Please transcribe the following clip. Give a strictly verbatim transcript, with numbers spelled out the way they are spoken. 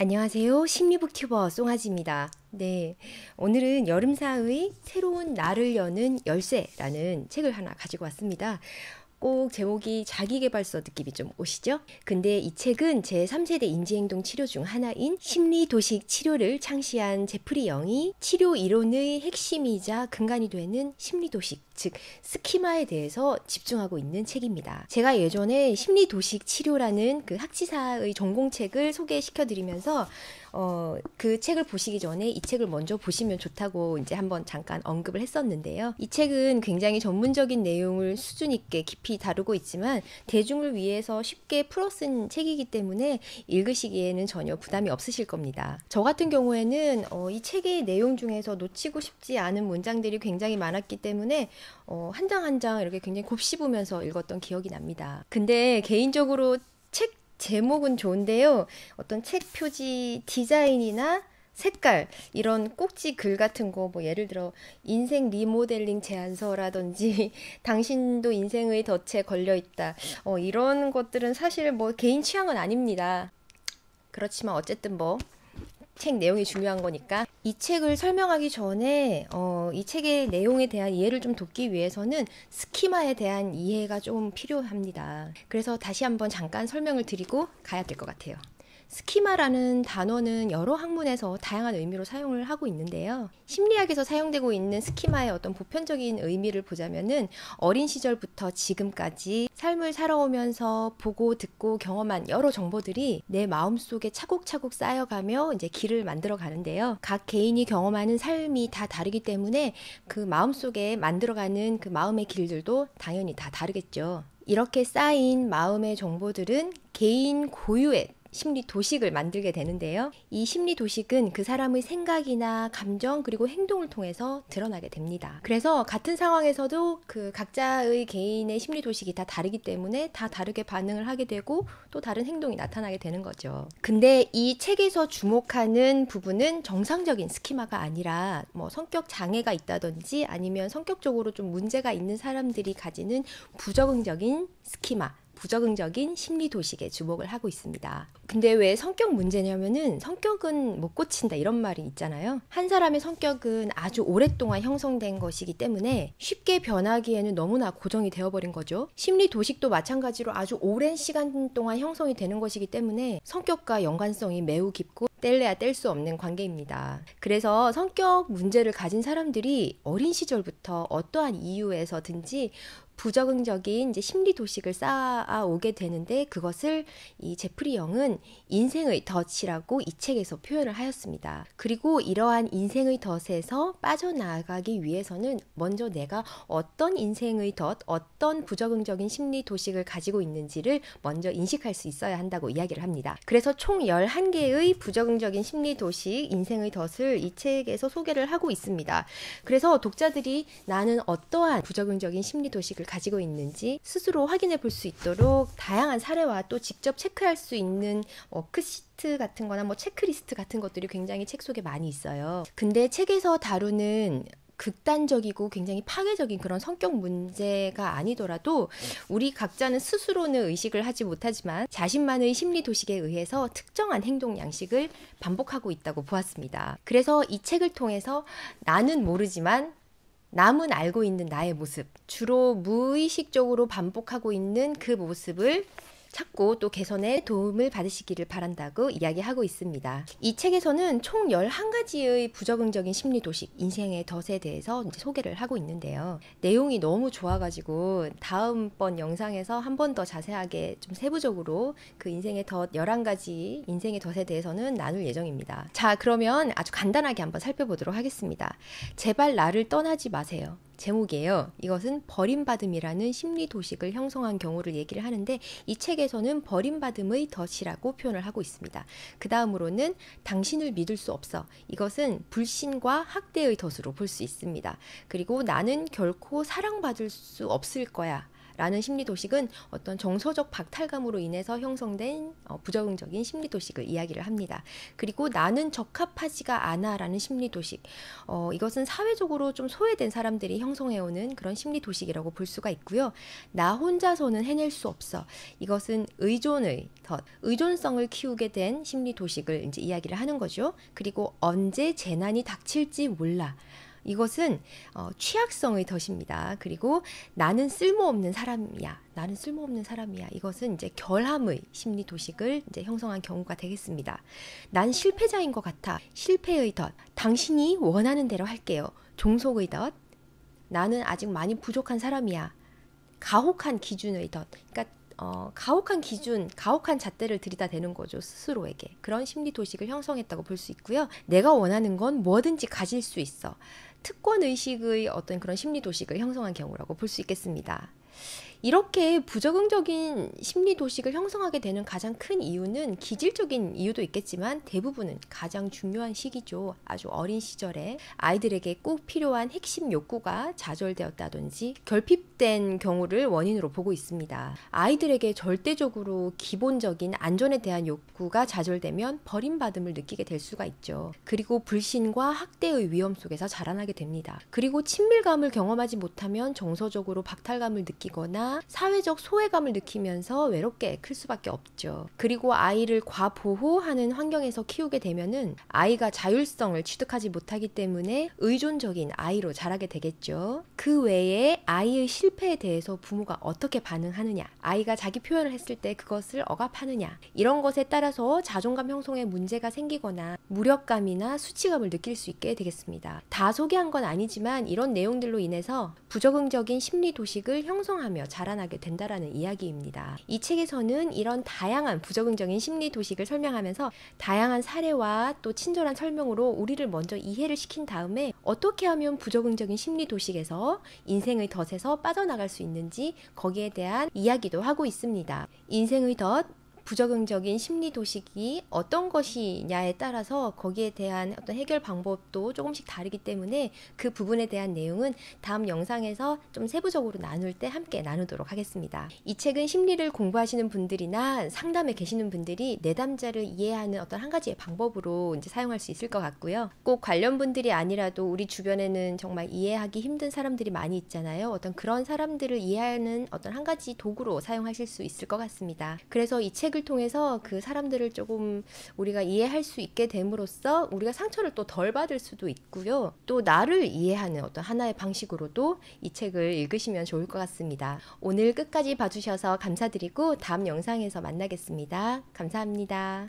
안녕하세요. 심리북튜버 송아지입니다. 네, 오늘은 여름사의 새로운 나를 여는 열쇠라는 책을 하나 가지고 왔습니다. 꼭 제목이 자기계발서 느낌이 좀 오시죠? 근데 이 책은 제삼 세대 인지행동 치료 중 하나인 심리도식 치료를 창시한 제프리 영이 치료 이론의 핵심이자 근간이 되는 심리도식, 즉 스키마에 대해서 집중하고 있는 책입니다. 제가 예전에 심리도식 치료라는 그 학지사의 전공책을 소개시켜드리면서 어, 그 책을 보시기 전에 이 책을 먼저 보시면 좋다고 이제 한번 잠깐 언급을 했었는데요. 이 책은 굉장히 전문적인 내용을 수준 있게 깊이 다루고 있지만 대중을 위해서 쉽게 풀어 쓴 책이기 때문에 읽으시기에는 전혀 부담이 없으실 겁니다. 저 같은 경우에는 어, 이 책의 내용 중에서 놓치고 싶지 않은 문장들이 굉장히 많았기 때문에 어, 한 장 한 장 이렇게 굉장히 곱씹으면서 읽었던 기억이 납니다. 근데 개인적으로 책 제목은 좋은데요, 어떤 책 표지 디자인이나 색깔, 이런 꼭지 글 같은 거, 뭐 예를 들어 인생 리모델링 제안서라든지 당신도 인생의 덫에 걸려있다, 어, 이런 것들은 사실 뭐 개인 취향은 아닙니다. 그렇지만 어쨌든 뭐 책 내용이 중요한 거니까 이 책을 설명하기 전에 어, 이 책의 내용에 대한 이해를 좀 돕기 위해서는 스키마에 대한 이해가 좀 필요합니다. 그래서 다시 한번 잠깐 설명을 드리고 가야 될 것 같아요. 스키마라는 단어는 여러 학문에서 다양한 의미로 사용을 하고 있는데요. 심리학에서 사용되고 있는 스키마의 어떤 보편적인 의미를 보자면은 어린 시절부터 지금까지 삶을 살아오면서 보고 듣고 경험한 여러 정보들이 내 마음속에 차곡차곡 쌓여가며 이제 길을 만들어 가는데요. 각 개인이 경험하는 삶이 다 다르기 때문에 그 마음속에 만들어가는 그 마음의 길들도 당연히 다 다르겠죠. 이렇게 쌓인 마음의 정보들은 개인 고유의 심리 도식을 만들게 되는데요. 이 심리 도식은 그 사람의 생각이나 감정 그리고 행동을 통해서 드러나게 됩니다. 그래서 같은 상황에서도 그 각자의 개인의 심리 도식이 다 다르기 때문에 다 다르게 반응을 하게 되고 또 다른 행동이 나타나게 되는 거죠. 근데 이 책에서 주목하는 부분은 정상적인 스키마가 아니라 뭐 성격 장애가 있다든지 아니면 성격적으로 좀 문제가 있는 사람들이 가지는 부적응적인 스키마, 부적응적인 심리도식에 주목을 하고 있습니다. 근데 왜 성격 문제냐면은 성격은 못 고친다 이런 말이 있잖아요. 한 사람의 성격은 아주 오랫동안 형성된 것이기 때문에 쉽게 변하기에는 너무나 고정이 되어버린 거죠. 심리도식도 마찬가지로 아주 오랜 시간 동안 형성이 되는 것이기 때문에 성격과 연관성이 매우 깊고 뗄래야 뗄 수 없는 관계입니다. 그래서 성격 문제를 가진 사람들이 어린 시절부터 어떠한 이유에서든지 부적응적인 이제 심리 도식을 쌓아오게 되는데 그것을 이 제프리 영은 인생의 덫이라고 이 책에서 표현을 하였습니다. 그리고 이러한 인생의 덫에서 빠져나가기 위해서는 먼저 내가 어떤 인생의 덫, 어떤 부적응적인 심리 도식을 가지고 있는지를 먼저 인식할 수 있어야 한다고 이야기를 합니다. 그래서 총 열한 개의 부적응적인 심리 도식, 인생의 덫을 이 책에서 소개를 하고 있습니다. 그래서 독자들이 나는 어떠한 부적응적인 심리 도식을 가지고 있는지 스스로 확인해 볼 수 있도록 다양한 사례와 또 직접 체크할 수 있는 워크시트 같은 거나 뭐 체크리스트 같은 것들이 굉장히 책 속에 많이 있어요. 근데 책에서 다루는 극단적이고 굉장히 파괴적인 그런 성격 문제가 아니더라도 우리 각자는 스스로는 의식을 하지 못하지만 자신만의 심리 도식에 의해서 특정한 행동 양식을 반복하고 있다고 보았습니다. 그래서 이 책을 통해서 나는 모르지만 남은 알고 있는 나의 모습, 주로 무의식적으로 반복하고 있는 그 모습을 찾고 또 개선에 도움을 받으시기를 바란다고 이야기하고 있습니다. 이 책에서는 총 열한 가지의 부적응적인 심리도식, 인생의 덫에 대해서 이제 소개를 하고 있는데요. 내용이 너무 좋아가지고 다음번 영상에서 한 번 더 자세하게 좀 세부적으로 그 인생의 덫 열한 가지 인생의 덫에 대해서는 나눌 예정입니다. 자, 그러면 아주 간단하게 한번 살펴보도록 하겠습니다. 제발 나를 떠나지 마세요. 제목이에요. 이것은 버림받음이라는 심리도식을 형성한 경우를 얘기를 하는데 이 책에서는 버림받음의 덫이라고 표현을 하고 있습니다. 그 다음으로는 당신을 믿을 수 없어. 이것은 불신과 학대의 덫으로 볼 수 있습니다. 그리고 나는 결코 사랑받을 수 없을 거야. 라는 심리도식은 어떤 정서적 박탈감으로 인해서 형성된 부적응적인 심리도식을 이야기를 합니다. 그리고 나는 적합하지가 않아 라는 심리도식, 어, 이것은 사회적으로 좀 소외된 사람들이 형성해오는 그런 심리도식이라고 볼 수가 있고요. 나 혼자서는 해낼 수 없어, 이것은 의존의 덫, 의존성을 키우게 된 심리도식을 이제 이야기를 하는 거죠. 그리고 언제 재난이 닥칠지 몰라, 이것은 어, 취약성의 덫입니다. 그리고 나는 쓸모없는 사람이야. 나는 쓸모없는 사람이야. 이것은 이제 결함의 심리 도식을 이제 형성한 경우가 되겠습니다. 난 실패자인 것 같아. 실패의 덫. 당신이 원하는 대로 할게요. 종속의 덫. 나는 아직 많이 부족한 사람이야. 가혹한 기준의 덫. 그러니까 어, 가혹한 기준, 가혹한 잣대를 들이다대는 거죠, 스스로에게. 그런 심리도식을 형성했다고 볼 수 있고요. 내가 원하는 건 뭐든지 가질 수 있어, 특권의식의 어떤 그런 심리도식을 형성한 경우라고 볼 수 있겠습니다. 이렇게 부적응적인 심리도식을 형성하게 되는 가장 큰 이유는 기질적인 이유도 있겠지만 대부분은 가장 중요한 시기죠. 아주 어린 시절에 아이들에게 꼭 필요한 핵심 욕구가 좌절되었다든지 결핍된 경우를 원인으로 보고 있습니다. 아이들에게 절대적으로 기본적인 안전에 대한 욕구가 좌절되면 버림받음을 느끼게 될 수가 있죠. 그리고 불신과 학대의 위험 속에서 자라나게 됩니다. 그리고 친밀감을 경험하지 못하면 정서적으로 박탈감을 느끼거나 사회적 소외감을 느끼면서 외롭게 클 수밖에 없죠. 그리고 아이를 과보호하는 환경에서 키우게 되면은 아이가 자율성을 취득하지 못하기 때문에 의존적인 아이로 자라게 되겠죠. 그 외에 아이의 실패에 대해서 부모가 어떻게 반응하느냐, 아이가 자기 표현을 했을 때 그것을 억압하느냐, 이런 것에 따라서 자존감 형성에 문제가 생기거나 무력감이나 수치감을 느낄 수 있게 되겠습니다. 다 소개한 건 아니지만 이런 내용들로 인해서 부적응적인 심리도식을 형성하며 자라나게 된다라는 이야기입니다. 이 책에서는 이런 다양한 부적응적인 심리도식을 설명하면서 다양한 사례와 또 친절한 설명으로 우리를 먼저 이해를 시킨 다음에 어떻게 하면 부적응적인 심리도식에서, 인생의 덫에서 빠져나갈 수 있는지 거기에 대한 이야기도 하고 있습니다. 인생의 덫, 부적응적인 심리도식이 어떤 것이냐에 따라서 거기에 대한 어떤 해결 방법도 조금씩 다르기 때문에 그 부분에 대한 내용은 다음 영상에서 좀 세부적으로 나눌 때 함께 나누도록 하겠습니다. 이 책은 심리를 공부하시는 분들이나 상담에 계시는 분들이 내담자를 이해하는 어떤 한 가지의 방법으로 이제 사용할 수 있을 것 같고요. 꼭 관련 분들이 아니라도 우리 주변에는 정말 이해하기 힘든 사람들이 많이 있잖아요. 어떤 그런 사람들을 이해하는 어떤 한 가지 도구로 사용하실 수 있을 것 같습니다. 그래서 이 책을 통해서 그 사람들을 조금 우리가 이해할 수 있게 됨으로써 우리가 상처를 또 덜 받을 수도 있고요. 또 나를 이해하는 어떤 하나의 방식으로도 이 책을 읽으시면 좋을 것 같습니다. 오늘 끝까지 봐주셔서 감사드리고 다음 영상에서 만나겠습니다. 감사합니다.